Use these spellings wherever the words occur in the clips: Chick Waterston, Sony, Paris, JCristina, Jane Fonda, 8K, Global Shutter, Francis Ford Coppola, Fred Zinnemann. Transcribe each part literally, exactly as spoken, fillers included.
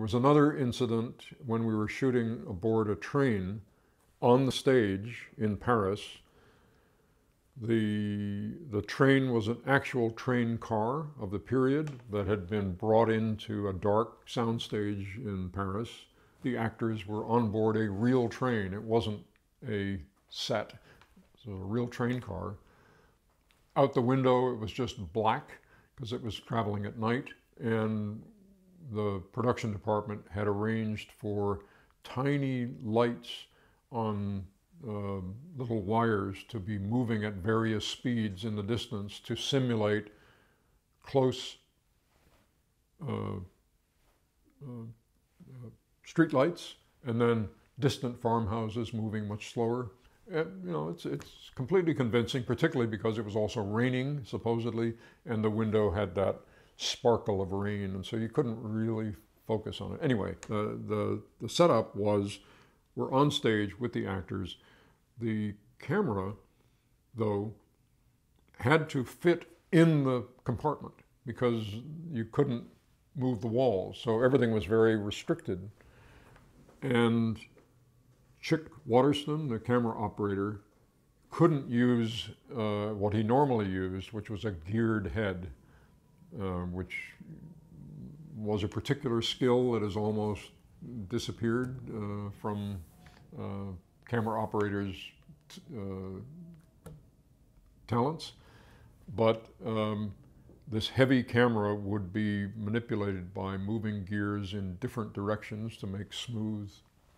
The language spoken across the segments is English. was another incident when we were shooting aboard a train on the stage in Paris. The, the train was an actual train car of the period that had been brought into a dark soundstage in Paris. The actors were on board a real train. It wasn't a set, it was a real train car. Out the window, it was just black because it was traveling at night, and the production department had arranged for tiny lights on Uh, little wires to be moving at various speeds in the distance to simulate close uh, uh, street lights and then distant farmhouses moving much slower. And, you know, it's, it's completely convincing, particularly because it was also raining, supposedly, and the window had that sparkle of rain, and so you couldn't really focus on it. Anyway, the, the, the setup was we're on stage with the actors. The camera, though, had to fit in the compartment because you couldn't move the walls, so everything was very restricted. And Chick Waterston, the camera operator, couldn't use uh, what he normally used, which was a geared head, uh, which was a particular skill that is almost disappeared uh, from uh, camera operators' uh, talents, but um, this heavy camera would be manipulated by moving gears in different directions to make smooth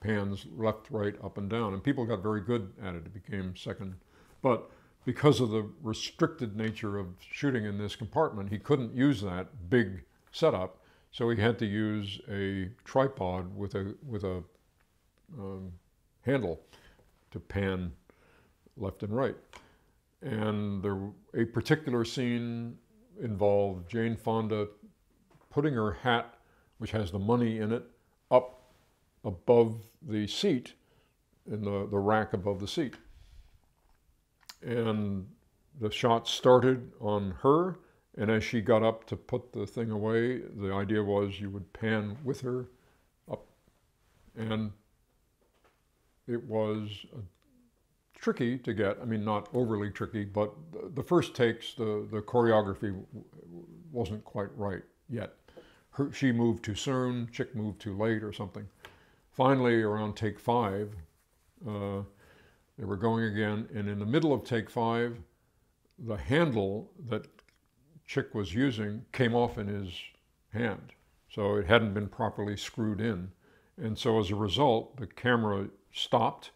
pans left, right, up and down, and people got very good at it. It became second, but because of the restricted nature of shooting in this compartment, he couldn't use that big setup, so he had to use a tripod with a, with a um, handle to pan left and right. And there, a particular scene involved Jane Fonda putting her hat, which has the money in it, up above the seat, in the, the rack above the seat. And the shot started on her, and as she got up to put the thing away, the idea was you would pan with her up. And it was tricky to get, I mean, not overly tricky, but the first takes, the, the choreography wasn't quite right yet. Her, she moved too soon, Chick moved too late or something. Finally, around take five, uh, they were going again, and in the middle of take five, the handle that Chick was using came off in his hand, so it hadn't been properly screwed in. And so as a result, the camera stopped,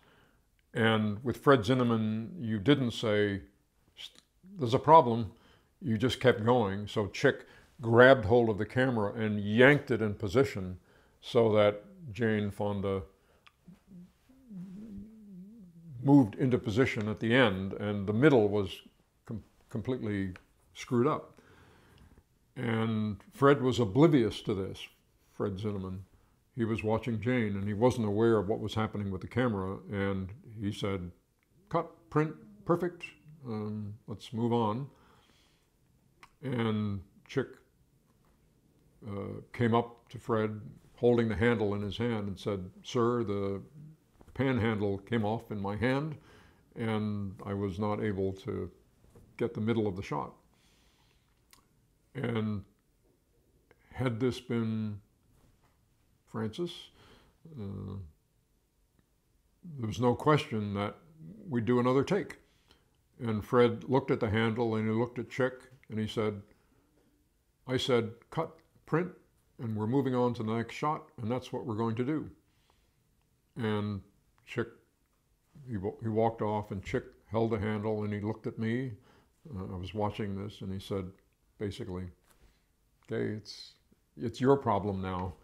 and with Fred Zinnemann, you didn't say, there's a problem, you just kept going. So Chick grabbed hold of the camera and yanked it in position so that Jane Fonda moved into position at the end, and the middle was com- completely screwed up. And Fred was oblivious to this, Fred Zinnemann. He was watching Jane, and he wasn't aware of what was happening with the camera, and he said, cut, print, perfect, um, let's move on. And Chick uh, came up to Fred, holding the handle in his hand, and said, sir, the pan handle came off in my hand, and I was not able to get the middle of the shot. And had this been Francis, uh, there was no question that we'd do another take. And Fred looked at the handle, and he looked at Chick, and he said, I said, cut, print, and we're moving on to the next shot, and that's what we're going to do. And Chick, he, he walked off, and Chick held the handle, and he looked at me. Uh, I was watching this, and he said, basically, okay, it's, it's your problem now.